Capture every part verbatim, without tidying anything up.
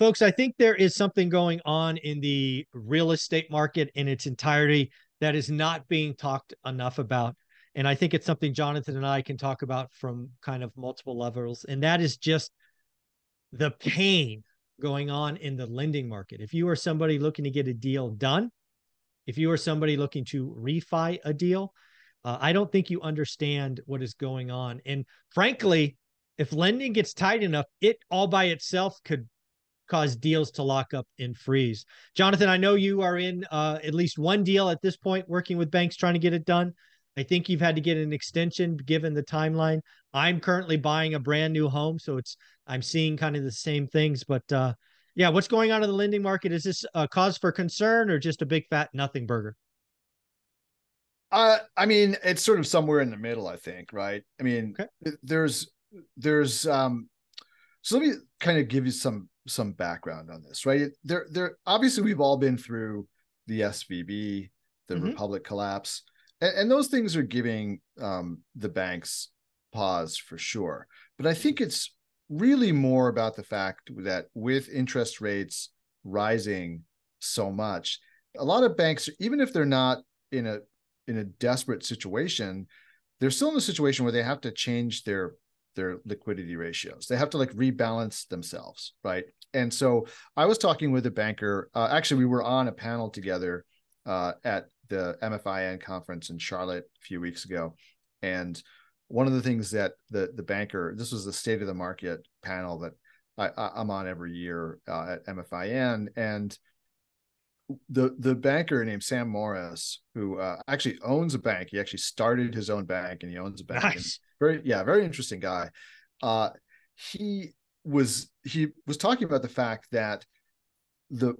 Folks, I think there is something going on in the real estate market in its entirety that is not being talked enough about. And I think it's something Jonathan and I can talk about from kind of multiple levels. And that is just the pain going on in the lending market. If you are somebody looking to get a deal done, if you are somebody looking to refi a deal, uh, I don't think you understand what is going on. And frankly, if lending gets tight enough, it all by itself could cause deals to lock up and freeze. Jonathan, I know you are in uh, at least one deal at this point, working with banks, trying to get it done. I think you've had to get an extension given the timeline. I'm currently buying a brand new home, so it's I'm seeing kind of the same things. But uh, yeah, what's going on in the lending market? Is this a cause for concern or just a big fat nothing burger? Uh, I mean, it's sort of somewhere in the middle, I think, right? I mean, okay. there's there's um, so let me kind of give you some some background on this, right? There, there. Obviously, we've all been through the S V B, the mm-hmm. Republic collapse. And those things are giving um, the banks pause for sure. But I think it's really more about the fact that with interest rates rising so much, a lot of banks, even if they're not in a in a desperate situation, they're still in a situation where they have to change their their liquidity ratios. They have to like rebalance themselves, right? And so I was talking with a banker. Uh, actually, we were on a panel together uh, at the M F I N conference in Charlotte a few weeks ago. And one of the things that the the banker, this was the state of the market panel that I, I, I'm on every year uh, at M F I N. And the the banker named Sam Morris, who uh, actually owns a bank. He actually started his own bank and he owns a bank. Nice. Very, yeah, very interesting guy. Uh, he was he was talking about the fact that the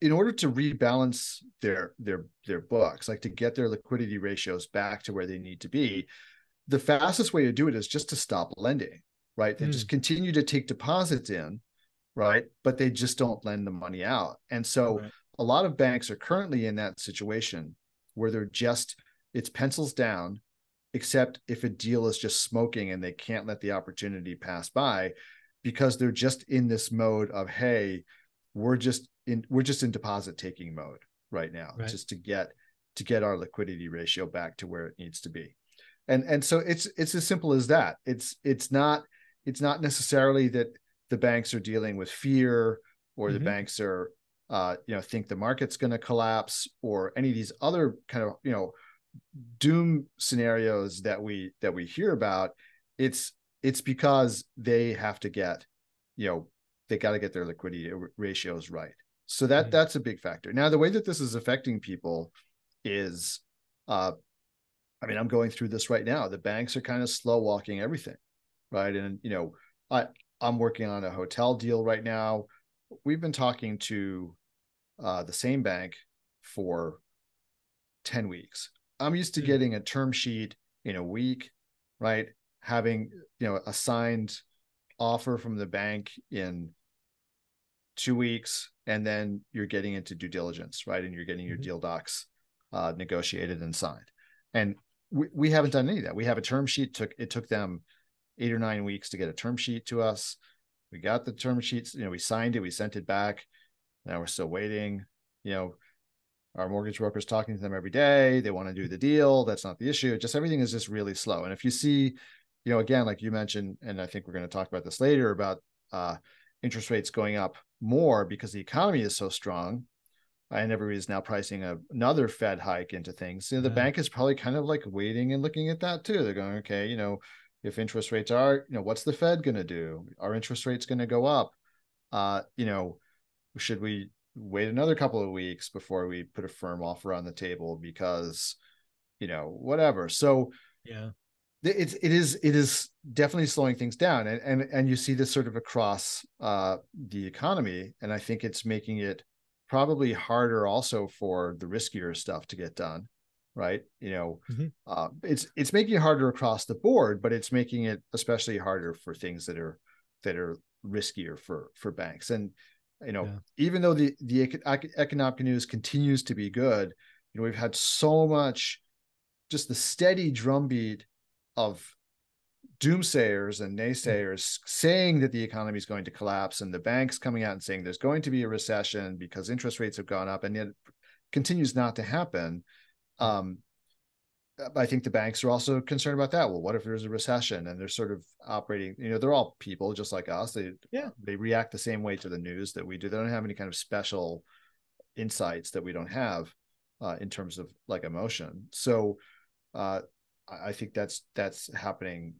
in order to rebalance their their their books, like to get their liquidity ratios back to where they need to be, the fastest way to do it is just to stop lending, right? They mm. just continue to take deposits in, right? But they just don't lend the money out. And so right. a lot of banks are currently in that situation where they're just, it's pencils down, except if a deal is just smoking and they can't let the opportunity pass by because they're just in this mode of, hey, we're just in we're just in deposit taking mode right now, right. just to get to get our liquidity ratio back to where it needs to be. And and so it's it's as simple as that. It's it's not it's not necessarily that the banks are dealing with fear or mm-hmm. the banks are uh, you know think the market's going to collapse or any of these other kind of you know doom scenarios that we that we hear about. It's it's because they have to get you know they got to get their liquidity ratios right. So that, that's a big factor. Now, the way that this is affecting people is, uh, I mean, I'm going through this right now. The banks are kind of slow walking everything, right? And, you know, I, I'm working on a hotel deal right now. We've been talking to uh, the same bank for ten weeks. I'm used to getting a term sheet in a week, right? Having, you know, a signed offer from the bank in two weeks, and then you're getting into due diligence, right? And you're getting your mm-hmm. deal docs uh, negotiated and signed. And we, we haven't done any of that. We have a term sheet. Took It took them eight or nine weeks to get a term sheet to us. We got the term sheets, you know, we signed it, we sent it back. Now we're still waiting. You know, our mortgage broker's talking to them every day. They want to do the deal. That's not the issue. Just everything is just really slow. And if you see, you know, again, like you mentioned, and I think we're going to talk about this later about uh, interest rates going up more because the economy is so strong and everybody's now pricing a, another Fed hike into things. You know, the yeah. bank is probably kind of like waiting and looking at that too. They're going, okay, you know, if interest rates are, you know, what's the Fed going to do? Are interest rates going to go up? Uh, you know, should we wait another couple of weeks before we put a firm offer on the table because, you know, whatever. So, yeah. It's it is it is definitely slowing things down, and and and you see this sort of across uh, the economy, and I think it's making it probably harder also for the riskier stuff to get done, right? You know, mm-hmm. uh, it's it's making it harder across the board, but it's making it especially harder for things that are that are riskier for for banks. And you know, yeah. even though the the economic news continues to be good, you know, we've had so much, just the steady drumbeat of doomsayers and naysayers saying that the economy is going to collapse and the banks coming out and saying there's going to be a recession because interest rates have gone up, and yet it continues not to happen. Um, I think the banks are also concerned about that. Well, what if there's a recession? And they're sort of operating, you know, they're all people just like us. They, yeah. they react the same way to the news that we do. They don't have any kind of special insights that we don't have uh, in terms of like emotion. So uh, I think that's, that's happening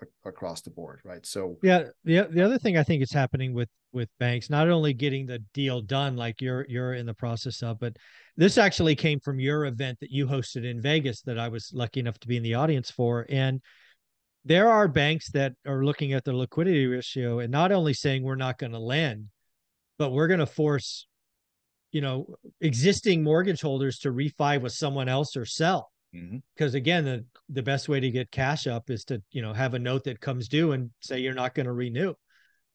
a- across the board. Right. So yeah. The, the other thing I think is happening with, with banks, not only getting the deal done, like you're, you're in the process of, but this actually came from your event that you hosted in Vegas that I was lucky enough to be in the audience for. And there are banks that are looking at their liquidity ratio and not only saying we're not going to lend, but we're going to force, you know, existing mortgage holders to refi with someone else or sell. Because again, the, the best way to get cash up is to, you know, have a note that comes due and say you're not going to renew.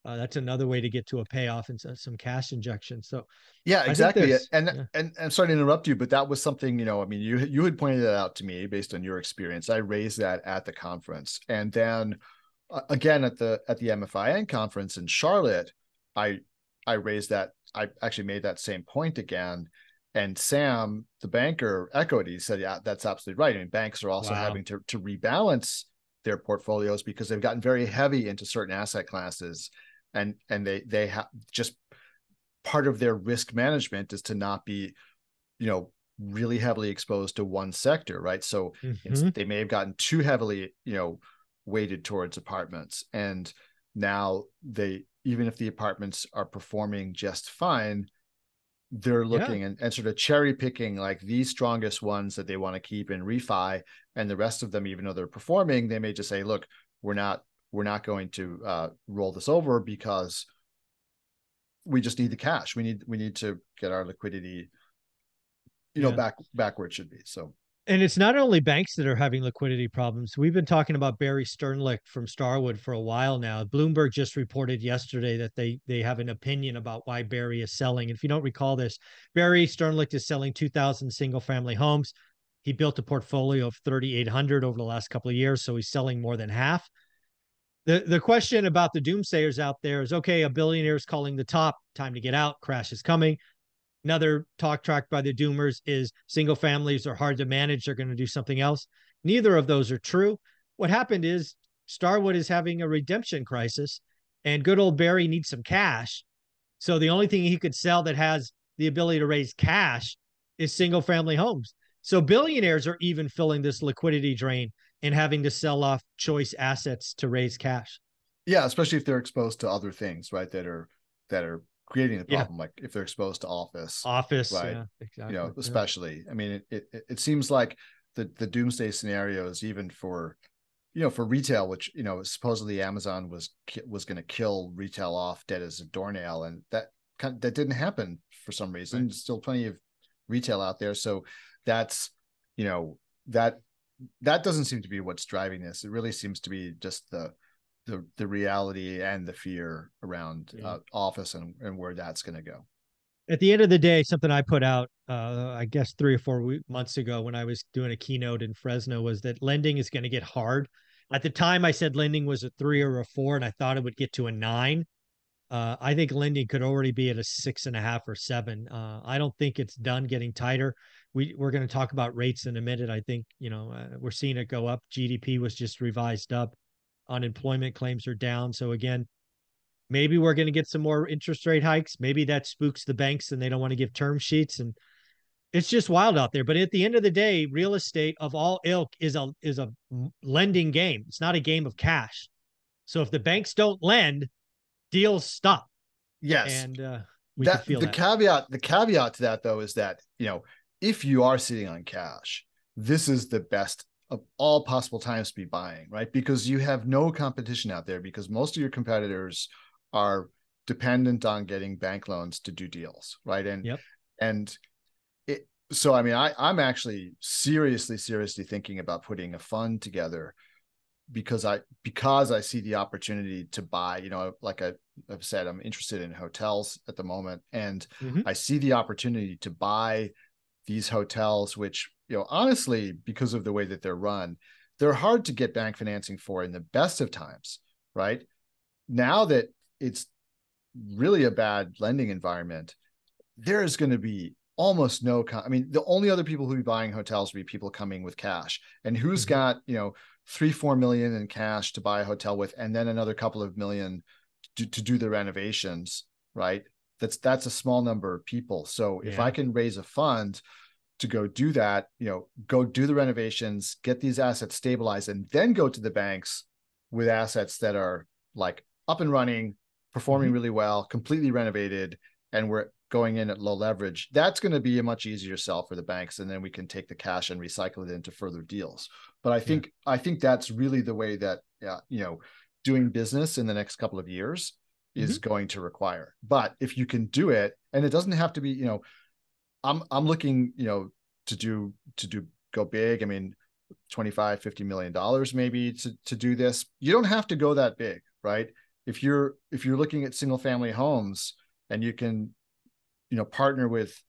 Uh, that's another way to get to a payoff and some cash injection. So yeah, exactly. And, yeah. and I'm sorry to interrupt you, but that was something, you know, I mean, you, you had pointed that out to me based on your experience. I raised that at the conference. And then uh, again, at the, at the M F I N conference in Charlotte, I, I raised that. I actually made that same point again. And Sam, the banker, echoed. He said, yeah, that's absolutely right. I mean, banks are also wow. having to, to rebalance their portfolios because they've gotten very heavy into certain asset classes. And and they they have just part of their risk management is to not be, you know, really heavily exposed to one sector, right? So mm-hmm. they may have gotten too heavily, you know, weighted towards apartments. And now they, even if the apartments are performing just fine, they're looking yeah. and, and sort of cherry picking like the strongest ones that they want to keep and refi, and the rest of them, even though they're performing, they may just say, look, we're not, we're not going to uh, roll this over because we just need the cash. We need, we need to get our liquidity, you yeah. know, back, back where it should be. So. And it's not only banks that are having liquidity problems. We've been talking about Barry Sternlicht from Starwood for a while now. Bloomberg just reported yesterday that they they have an opinion about why Barry is selling. If you don't recall this, Barry Sternlicht is selling two thousand single-family homes. He built a portfolio of three thousand eight hundred over the last couple of years, so he's selling more than half. The, the question about the doomsayers out there is, okay, a billionaire is calling the top, time to get out, crash is coming. Another talk track by the doomers is single families are hard to manage. They're going to do something else. Neither of those are true. What happened is Starwood is having a redemption crisis and good old Barry needs some cash. So the only thing he could sell that has the ability to raise cash is single family homes. So billionaires are even filling this liquidity drain and having to sell off choice assets to raise cash. Yeah, especially if they're exposed to other things, right, that are that are creating the problem, yeah. like if they're exposed to office, office, right? Yeah, exactly. You know, especially. Yeah. I mean, it, it it seems like the the doomsday scenarios, even for, you know, for retail, which you know supposedly Amazon was was going to kill retail off dead as a doornail, and that kind of, that didn't happen for some reason. Right. There's still plenty of retail out there, so that's you know that that doesn't seem to be what's driving this. It really seems to be just the. the the reality and the fear around yeah. uh, office and, and where that's going to go. At the end of the day, something I put out, uh, I guess three or four week, months ago when I was doing a keynote in Fresno was that lending is going to get hard. At the time I said lending was a three or a four and I thought it would get to a nine. Uh, I think lending could already be at a six and a half or seven. Uh, I don't think it's done getting tighter. We, we're going to talk about rates in a minute. I think, you know, uh, we're seeing it go up. G D P was just revised up. Unemployment claims are down. So again, maybe we're going to get some more interest rate hikes. Maybe that spooks the banks and they don't want to give term sheets. And it's just wild out there. But at the end of the day, real estate of all ilk is a is a lending game. It's not a game of cash. So if the banks don't lend, deals stop. Yes. And uh, we that, can feel the that. caveat. The caveat to that, though, is that, you know, if you are sitting on cash, this is the best of all possible times to be buying, right? Because you have no competition out there because most of your competitors are dependent on getting bank loans to do deals, right? And yep. and it, so, I mean, I, I'm actually seriously, seriously thinking about putting a fund together because I because I see the opportunity to buy, you know, like I, I've said, I'm interested in hotels at the moment. And mm-hmm. I see the opportunity to buy these hotels, which, you know, honestly, because of the way that they're run, they're hard to get bank financing for in the best of times, right? Now that it's really a bad lending environment, there is going to be almost no, con- I mean, the only other people who be buying hotels will be people coming with cash, and who's mm-hmm. got, you know, three, four million in cash to buy a hotel with, and then another couple of million to, to do the renovations, right? That's, that's a small number of people. So yeah. if I can raise a fund to go do that, you know, go do the renovations, get these assets stabilized, and then go to the banks with assets that are like up and running, performing mm-hmm. really well, completely renovated, and we're going in at low leverage, that's going to be a much easier sell for the banks. And then we can take the cash and recycle it into further deals. But I think, yeah. I think that's really the way that, uh, you know, doing business in the next couple of years is mm-hmm. going to require. But if you can do it, and it doesn't have to be, you know, I'm, I'm looking, you know, to do, to do, go big. I mean, twenty-five, fifty million dollars maybe to, to do this. You don't have to go that big, right? If you're, if you're looking at single family homes and you can, you know, partner with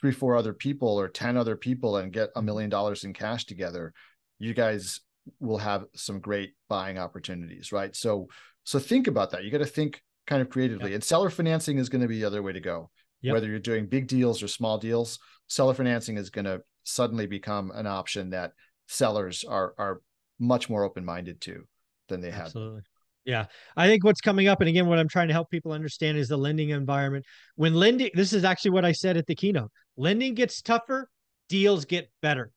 three, four other people or ten other people and get a million dollars in cash together, you guys will have some great buying opportunities, right? So, so think about that. You got to think kind of creatively, yeah. and seller financing is going to be the other way to go. Yep. Whether you're doing big deals or small deals, seller financing is going to suddenly become an option that sellers are, are much more open-minded to than they have. Absolutely. Yeah. I think what's coming up, and again, what I'm trying to help people understand is the lending environment. When lending, this is actually what I said at the keynote, lending gets tougher, deals get better.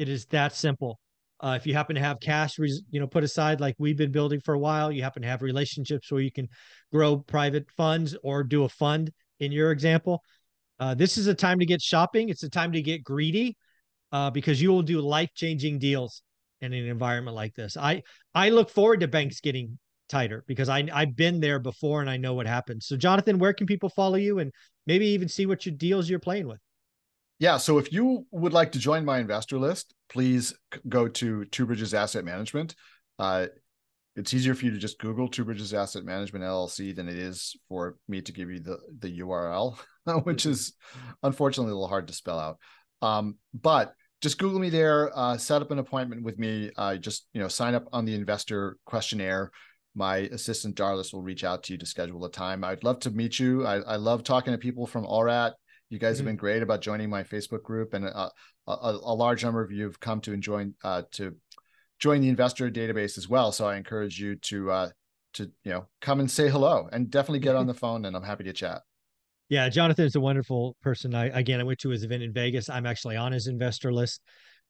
It is that simple. Uh, if you happen to have cash, you know, put aside like we've been building for a while, you happen to have relationships where you can grow private funds or do a fund in your example. Uh, this is a time to get shopping. It's a time to get greedy uh, because you will do life-changing deals in an environment like this. I, I look forward to banks getting tighter because I, I've been there before and I know what happens. So Jonathan, where can people follow you and maybe even see what your deals you're playing with? Yeah. So if you would like to join my investor list, please go to Two Bridges Asset Management. Uh, it's easier for you to just Google Two Bridges Asset Management L L C than it is for me to give you the, the U R L, which is unfortunately a little hard to spell out. Um, but just Google me there, uh, set up an appointment with me. Uh, just, you know, sign up on the investor questionnaire. My assistant, Darlis, will reach out to you to schedule a time. I'd love to meet you. I, I love talking to people from All R A T. You guys mm-hmm. have been great about joining my Facebook group, and uh, a, a large number of you have come to join uh, to join the investor database as well. So I encourage you to uh, to you know come and say hello, and definitely get on the phone. And I'm happy to chat. Yeah, Jonathan is a wonderful person. I again, I went to his event in Vegas. I'm actually on his investor list.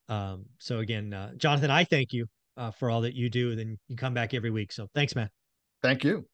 Um, so again, uh, Jonathan, I thank you. Uh, for all that you do, then you come back every week. So thanks, man. Thank you.